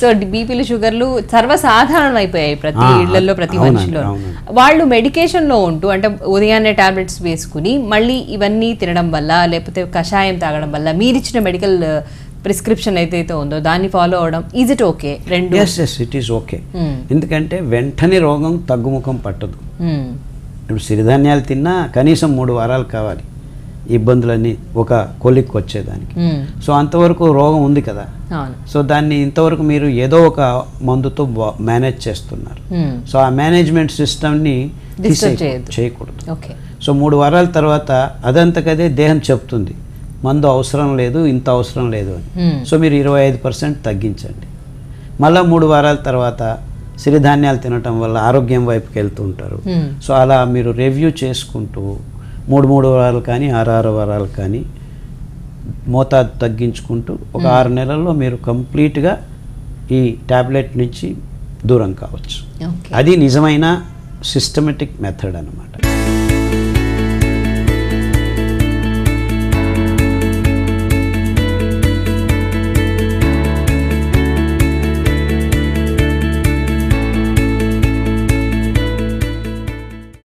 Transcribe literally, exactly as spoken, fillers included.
So B P షుగర్లు సర్వసాధారణమైపోయాయి ప్రతి ఇళ్లలో ప్రతి మనిషిలో. వాళ్ళు మెడికేషన్లో ఉంటూ అంటే ఉదయాన్నే టాబ్లెట్స్ వేసుకుని మళ్ళీ ఇవన్నీ తినడం వల్ల లేకపోతే కషాయం తాగడం వల్ల మీరిచ్చిన మెడికల్ ప్రిస్క్రిప్షన్ ఏదైతే ఉందో దాన్ని ఫాలో అవడం ఈజ్ ఇట్ ఓకే? రెండు yes yes it is okay. ఎందుకంటే వెంటనే రోగం తగ్గుముఖం పట్టదు. ఇప్పుడు సిరిధాన్యాలు తిన్నా కనీసం మూడు వారాలు కావాలి ఇబ్బందులన్నీ ఒక కొలిక్కి వచ్చేదానికి. సో అంతవరకు రోగం ఉంది కదా, సో దాన్ని ఇంతవరకు మీరు ఏదో ఒక మందుతో మేనేజ్ చేస్తున్నారు. సో ఆ మేనేజ్మెంట్ సిస్టమ్ని చేయకూడదు. సో మూడు వారాల తర్వాత అదంతకదే దేహం చెప్తుంది మందు అవసరం లేదు, ఇంత అవసరం లేదు అని. సో మీరు ఇరవై ఐదు పర్సెంట్ తగ్గించండి. మళ్ళీ మూడు వారాల తర్వాత సిరిధాన్యాలు తినటం వల్ల ఆరోగ్యం వైపుకి వెళ్తూ ఉంటారు. సో అలా మీరు రివ్యూ చేసుకుంటూ మూడు మూడు వారాలు కానీ ఆరు ఆరు వారాలు కానీ మోతాదు తగ్గించుకుంటూ ఒక ఆరు నెలల్లో మీరు కంప్లీట్గా ఈ ట్యాబ్లెట్ నుంచి దూరం కావచ్చు. అది నిజమైన సిస్టమేటిక్ మెథడ్ అన్నమాట.